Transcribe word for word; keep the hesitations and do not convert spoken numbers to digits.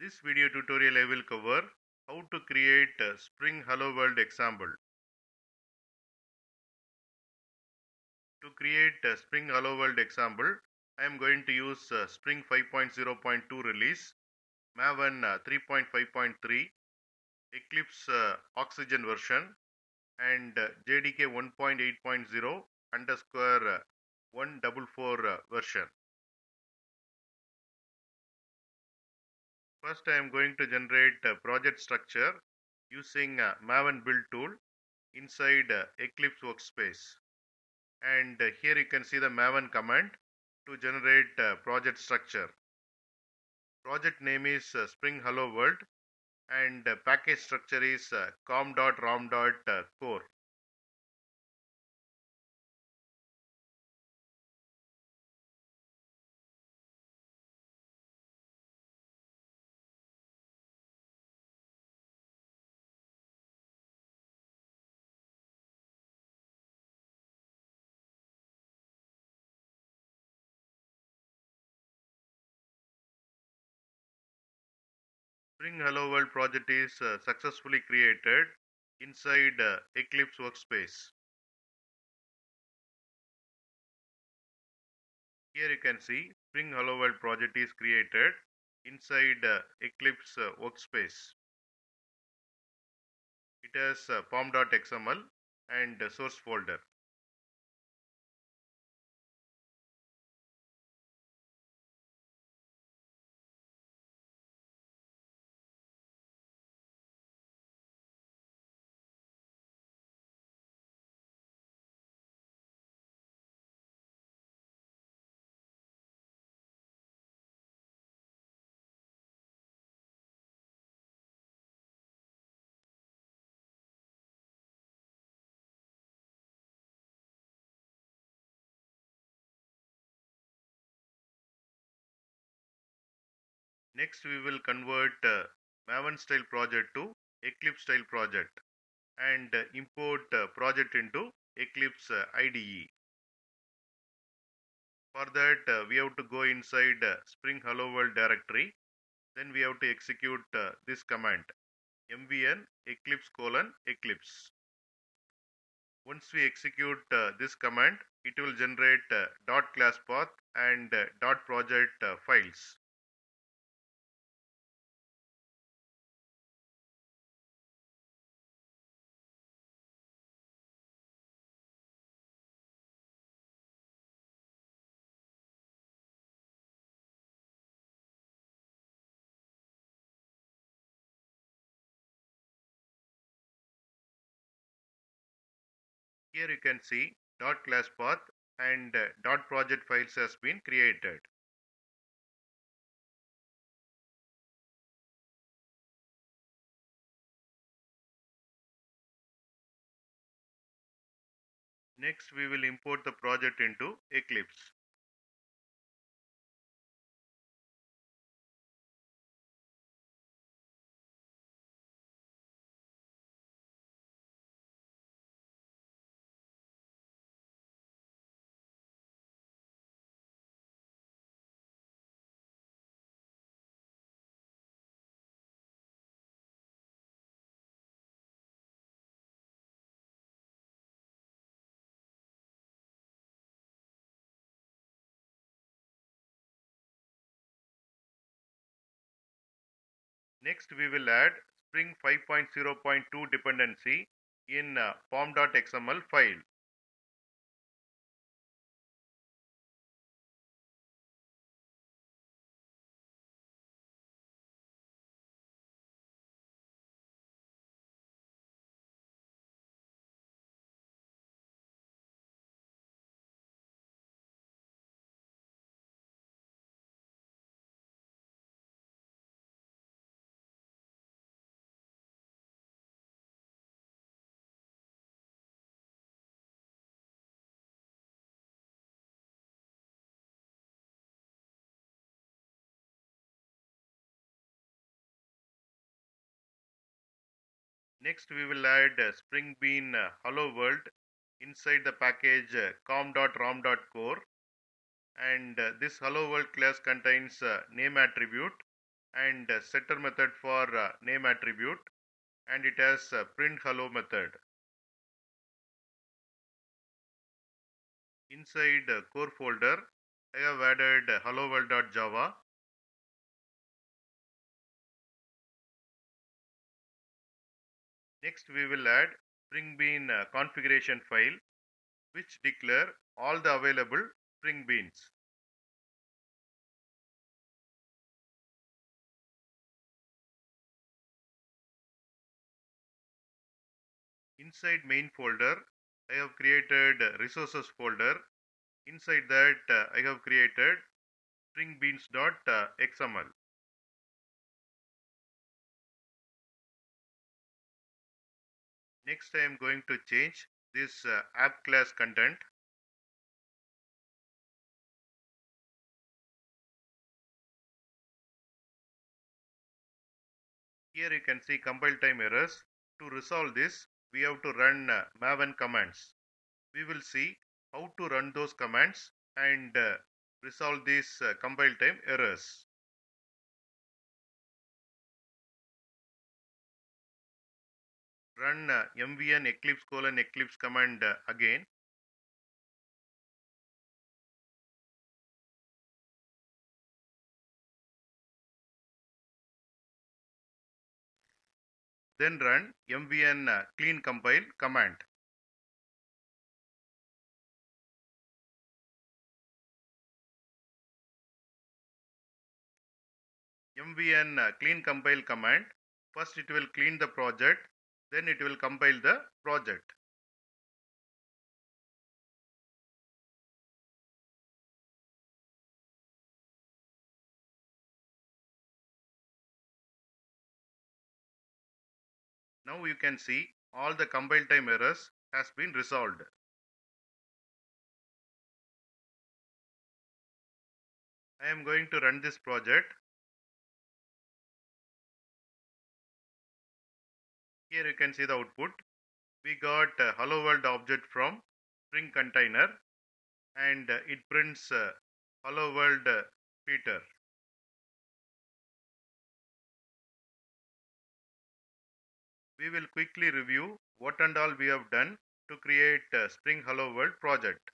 This video tutorial I will cover how to create a Spring HelloWorld example. To create a Spring HelloWorld example, I am going to use Spring five point zero point two release, Maven three point five point three, Eclipse Oxygen version, and J D K one point eight point zero underscore one forty-four version. First, I am going to generate a project structure using a Maven build tool inside Eclipse workspace. And here you can see the Maven command to generate a project structure. Project name is Spring HelloWorld and package structure is com dot rom dot core. Spring HelloWorld project is uh, successfully created inside uh, Eclipse workspace. Here you can see Spring HelloWorld project is created inside uh, Eclipse uh, workspace. It has uh, pom dot x m l and uh, source folder. Next, we will convert uh, Maven style project to Eclipse style project and uh, import uh, project into Eclipse uh, I D E. For that, uh, we have to go inside uh, Spring HelloWorld directory. Then we have to execute uh, this command, mvn eclipse colon eclipse. Once we execute uh, this command, it will generate uh, dot classpath and uh, dot project uh, files. Here you can see .classpath and .project files has been created. Next, we will import the project into Eclipse. Next, we will add Spring five point zero point two dependency in uh, pom dot x m l file. Next, we will add SpringBean HelloWorld inside the package com dot rom dot core, and this HelloWorld class contains name attribute and setter method for name attribute, and it has print hello method. Inside core folder, I have added HelloWorld.java. Next, we will add SpringBean configuration file, which declare all the available Spring Beans. Inside main folder, I have created resources folder. Inside that, I have created spring beans dot x m l. Next, I am going to change this app class content. Here you can see compile time errors. To resolve this, we have to run uh, Maven commands. We will see how to run those commands and uh, resolve these uh, compile time errors. Run uh, mvn eclipse::eclipse command uh, again. Then run mvn-clean-compile command. mvn-clean-compile command. First it will clean the project, then it will compile the project. Now you can see all the compile time errors has been resolved. I am going to run this project. Here you can see the output. We got a HelloWorld object from Spring container and it prints HelloWorld Peter. We will quickly review what and all we have done to create a Spring HelloWorld project.